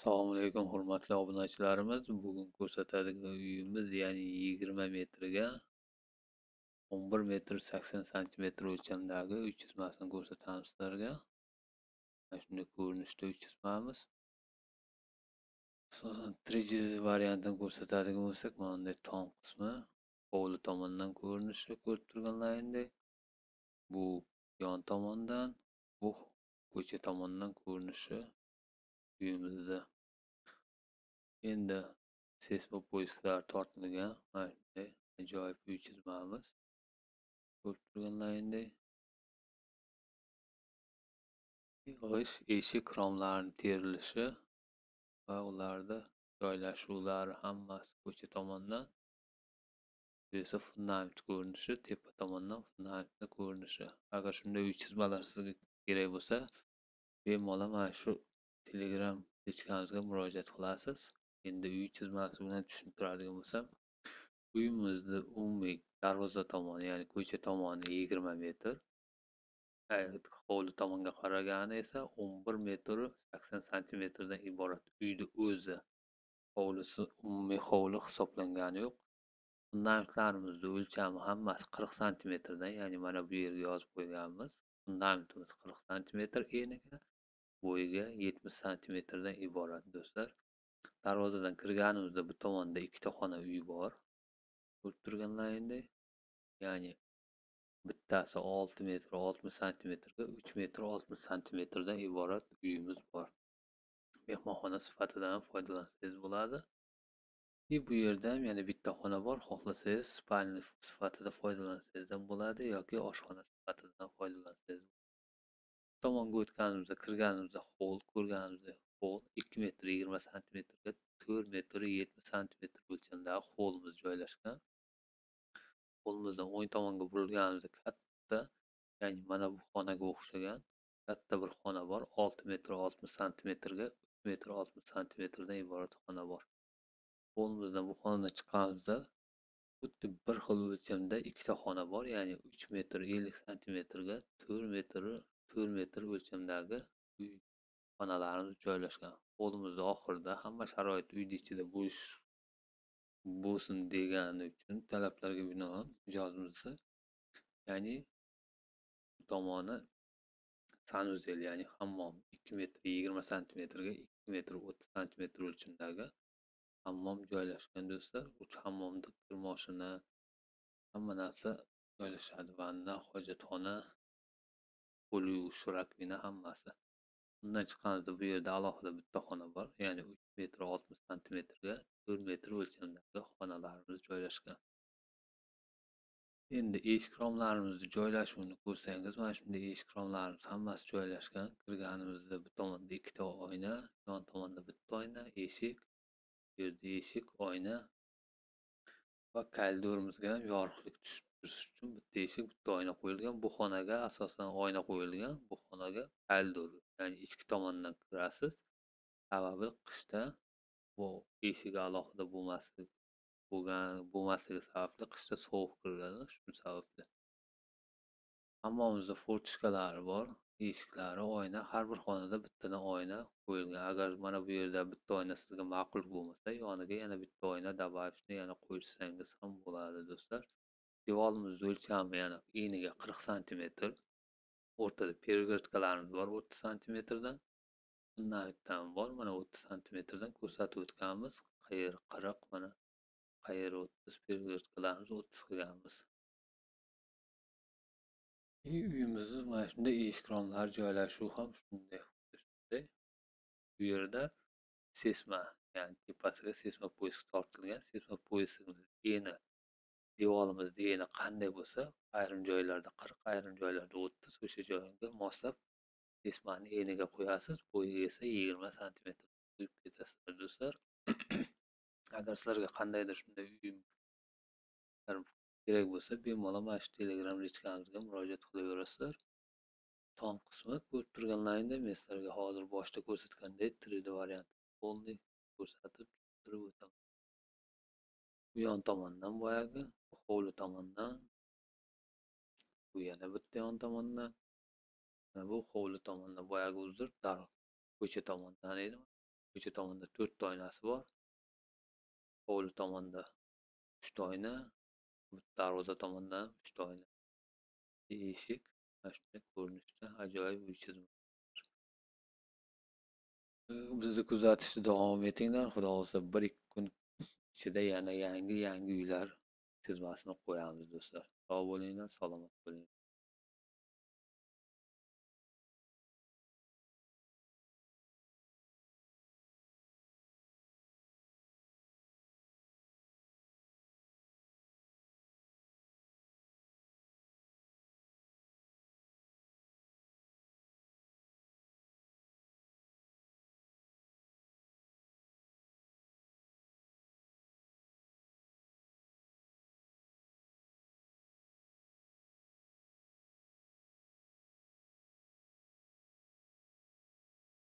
Assalomu alaykum hurmatli obunachilarimiz. Bugun ko'rsatadigan uyimiz, ya'ni 20 metrga 11 metr 80 cm o'lchamdagi uy chizmasini ko'rsatamiz sizlarga. Mana shunday ko'rinishda uy chizmamiz. Asosan 3D variantini ko'rsatadigan bo'lsak, mana bunday tom qismi hovli tomonidan ko'rinishi ko'rib turganlaringdek. Bu yon tomondan, bu ko'cha tomonidan ko'rinishi uyimizda. Endi seysmopoyezlar tortilgan mana shunday ajoyib uy chizmamiz ko'rib turganlaringdek. Eshik romlarining terilishi va ularda joylashuvlari hammasi ko'cha tomonidan. Bu esa fundament ko'rinishi, tepa tomonidan fundamentning ko'rinishi. Agar shunday uy chizmalar sizga kerak bo'lsa, bemalol mana shu Telegram kechkamizga murojaat qilasiz. Endi uy chizmasi bilan tushuntiradigan bo'lsam, uyimizni umumiy darvoza tomoni, ya'ni ko'cha tomoni 20 metr, hovli tomonga qaragani esa 11 metr 80 santimetrdan iborat uyni o'zi. Hovlisi umumiy hovli hisoblangani yo'q. Fundamentlarimizni o'lchami hammasi 40 santimetrdan, ya'ni mana bu yerga yozib qo'yganmiz. Fundamentimiz 40 santimetr, eniga bo'yiga 70 santimetrdan iborat do'stlar. Darvozadan kirganimizda bu tomonda ikkita xona uy bor. Ko'rib turganlaringdek, ya'ni bittasi 6 metr 60 santimetrga, 3 metr 60 santimetrdan iborat uyimiz bor. Mehmonxona sifatidan foydalansangiz bo'ladi. Va bu yerda ham yana bitta xona bor. Xohlasangiz spalni sifatida foydalansangiz ham bo'ladi yoki oshxona sifatidan foydalansangiz. Tomonga o'tganimizda, kirganimizda hol ko'rganimizda, hol 2 metr 20 santimetrga 4 metr 70 santimetr o'lchamdagi holimiz joylashgan. Holimizdan o'ng tomonga burilganimizda katta, ya'ni mana bu xonaga o'xshagan katta bir xona bor. 6 metr 60 santimetrga 3 metr 60 santimetrdan iborat xona bor. Holimizdan bu xonadan chiqqanimizda xuddi bir xil o'lchamda ikkita xona bor, ya'ni 3 metr 50 santimetrga 4 metr o'lchamdagi uy xonalarimiz joylashgan. Hovlimizning oxirida hamma sharoit uyni ichida bo'sh bo'lsin degani uchun talablarga binoan mijozimizga, ya'ni tomoni sanuzel, ya'ni hammom 2 metr 20 santimetrga 2 metr 30 santimetr o'lchamdagi hammom joylashgan do'stlar. Uch hammomda kirmoshini hamma narsa joylashadi. Vanna, hojatxona, qo'l yuvish rakvina hammasi. Undan chiqqanimizda bu yerda alohida bitta xona bor, ya'ni 3 metr 60 santimetrga 4 metr o'lchamdagi xonalarimiz joylashgan. Endi eshik romlarimizni joylashuvini ko'rsangiz, mana shunday eshik romlarimiz hammasi joylashgan. Kirganimizda bu tomonda ikkita oyna, yon tomonda bitta oyna, eshik, bu yerda eshik, oyna va koridorimizga ham yorug'lik tushib turish uchun bitta eshik, bitta oyna qo'yilgan. Bu xonaga asosan oyna qo'yilgan. Bu xonaga koridor, ya'ni ichki tomondan kirasiz. Sababi qishda bu eshik alohida bo'lmasligi sababli qishda sovuq kiradi, shu sababli. Hammomizda fortishkalari bor, eshiklari, oyna, har bir xonada bittadan oyna qo'yilgan. Agar mana bu yerda bitta oyna sizga ma'qul bo'lmasa, yoniga yana bitta oyna dabavishni yana qo'ysangiz ham bo'ladi do'stlar. Devorimiz o'lchami yana eniga 40 santimetr. O'rtada pergotkalarimiz bor 30 santimetrdan. Bundan bor mana 30 santimetrdan ko'rsatib o'tganmiz. Qayer 40, mana qayer 30, pergotkalarimiz 30 qilganmiz. Uyimizning mana shunday eshik romlari joylashuvi ham shunday. Bu yerda sesma, ya'ni tepasiga seysmopoyez tortilgan. Seysmopoyezimiz eni devorimizda yana qanday bo'lsa, ayrim joylarda 40, ayrim joylarda 30, o'sha joyga moslab seysmani eniga qo'yasiz. Bo'yi esa 20 cm qo'yib ketasiz do'stlar. Agar sizlarga qandaydir shunday uylar kerak bo'lsa, bemalol mana shu Telegram rechkamizga murojaat qilaverasizlar. Tom qismi ko'rib turganlaringda men sizlarga hozir boshda ko'rsatgandek 3D variant qo'lni ko'rsatib turib o'taman. Bu yon tomondan boyagi hovli tomondan, bu yana bitta yon tomondan, bu hovli tomondan boyagi uzr, ko'cha tomondan edi. Köşe tavanında 4 doynasi var. Hovli tomonda 3 doyna, darvoza tomonda 3 doyna. Eshik mana shunday ko'rinishda ajoyib uy chizmoqlar. Bizni kuzatishda davom etinglar. Xudo xohlasa 1-2 kun ichida yana yangi uylar chizmasini qo'yamiz do'stlar. Sog' bo'linglar, salomat bo'linglar.